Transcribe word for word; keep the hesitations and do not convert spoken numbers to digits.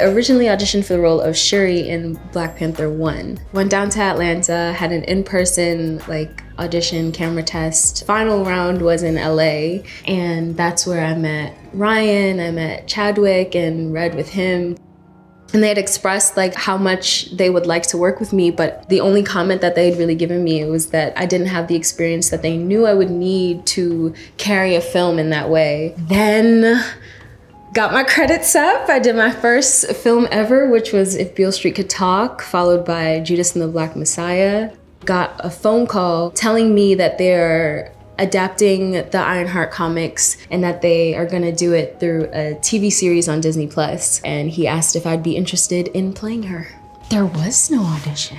Originally auditioned for the role of Shuri in Black Panther one. Went down to Atlanta, had an in-person like audition camera test. Final round was in L A, and that's where I met Ryan, I met Chadwick and read with him. And they had expressed like how much they would like to work with me, but the only comment that they had really given me was that I didn't have the experience that they knew I would need to carry a film in that way. Then got my credits up. I did my first film ever, which was If Beale Street Could Talk, followed by Judas and the Black Messiah. Got a phone call telling me that they're adapting the Ironheart comics and that they are gonna do it through a T V series on Disney Plus. And he asked if I'd be interested in playing her. There was no audition.